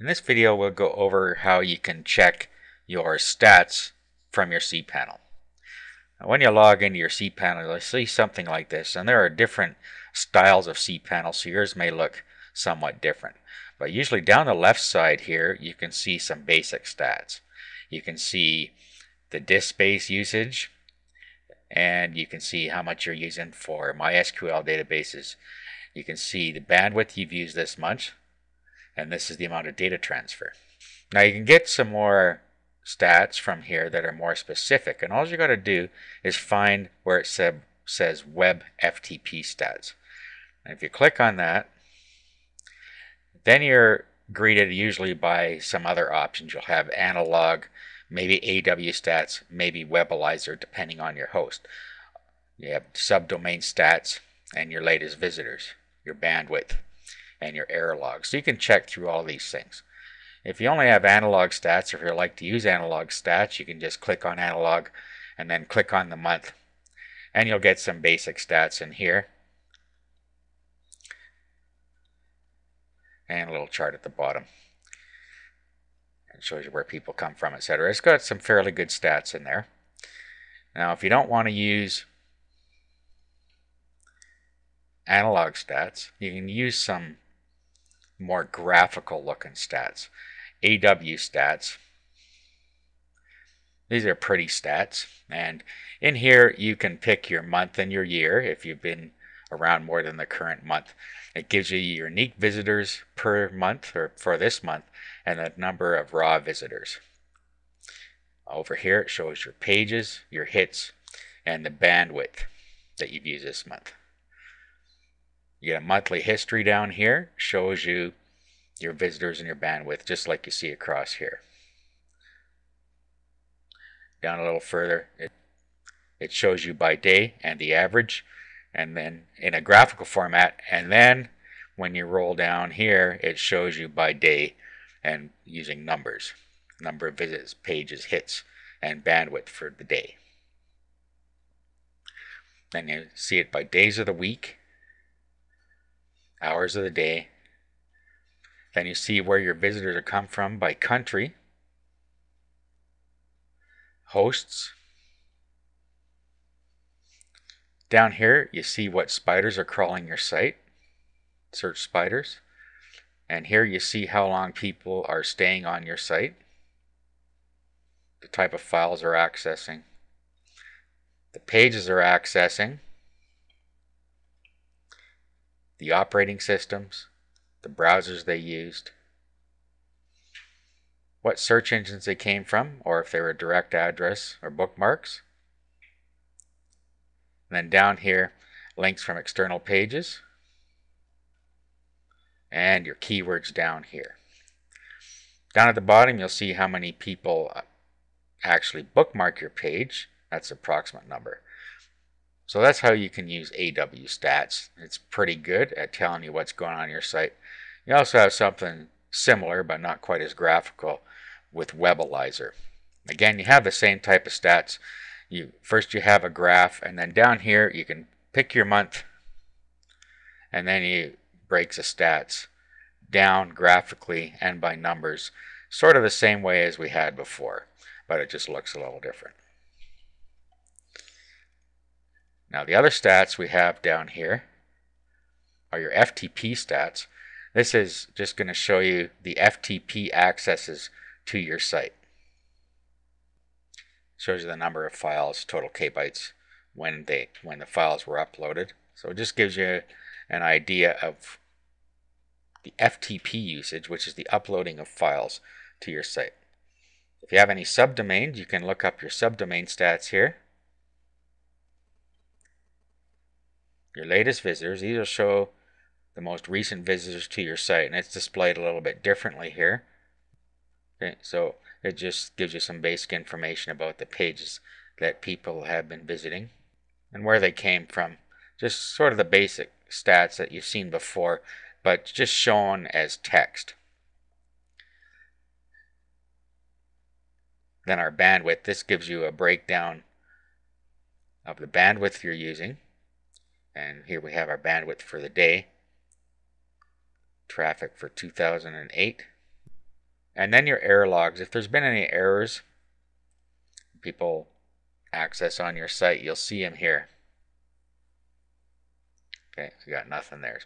In this video, we'll go over how you can check your stats from your cPanel. Now, when you log into your cPanel, you'll see something like this, and there are different styles of cPanel, so yours may look somewhat different. But usually down the left side here, you can see some basic stats. You can see the disk space usage, and you can see how much you're using for MySQL databases. You can see the bandwidth you've used this month, and this is the amount of data transfer. Now you can get some more stats from here that are more specific, and all you got to do is find where it says web FTP stats. And if you click on that, then you're greeted usually by some other options. You'll have analog, maybe AWStats, maybe Webalizer, depending on your host. You have subdomain stats and your latest visitors, your bandwidth, and your error log. So you can check through all these things. If you only have analog stats, or if you like to use analog stats, you can just click on analog and then click on the month, and you'll get some basic stats in here and a little chart at the bottom. It shows you where people come from, etc. It's got some fairly good stats in there. Now if you don't want to use analog stats, you can use some more graphical looking stats. AWStats. These are pretty stats, and in here you can pick your month and your year if you've been around more than the current month. It gives you your unique visitors per month, or for this month, and the number of raw visitors. Over here it shows your pages, your hits, and the bandwidth that you've used this month. You get a monthly history down here, shows you your visitors and your bandwidth, just like you see across here. Down a little further, it shows you by day and the average, and then in a graphical format, and then when you roll down here it shows you by day and using numbers, number of visits, pages, hits, and bandwidth for the day. Then you see it by days of the week, hours of the day. Then you see where your visitors are come from by country, hosts. Down here you see what spiders are crawling your site, search spiders, and here you see how long people are staying on your site, the type of files they're accessing, the pages they're accessing, the operating systems, the browsers they used, what search engines they came from, or if they were a direct address or bookmarks. And then down here, links from external pages, and your keywords down here. Down at the bottom you'll see how many people actually bookmark your page. That's the approximate number. So that's how you can use AWStats. It's pretty good at telling you what's going on your site. You also have something similar but not quite as graphical with Webalizer. Again, you have the same type of stats. First you have a graph, and then down here you can pick your month, and then it breaks the stats down graphically and by numbers, sort of the same way as we had before, but it just looks a little different. Now the other stats we have down here are your FTP stats. This is just going to show you the FTP accesses to your site. Shows you the number of files, total kbytes, when the files were uploaded. So it just gives you an idea of the FTP usage, which is the uploading of files to your site. If you have any subdomains, you can look up your subdomain stats here. Your latest visitors, these will show the most recent visitors to your site, and it's displayed a little bit differently here. Okay, so it just gives you some basic information about the pages that people have been visiting and where they came from. Just sort of the basic stats that you've seen before, but just shown as text. Then our bandwidth. This gives you a breakdown of the bandwidth you're using. And here we have our bandwidth for the day. Traffic for 2008. And then your error logs. If there's been any errors people access on your site, you'll see them here. Okay, we got nothing there.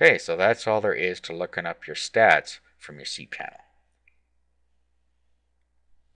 Okay, so that's all there is to looking up your stats from your cPanel.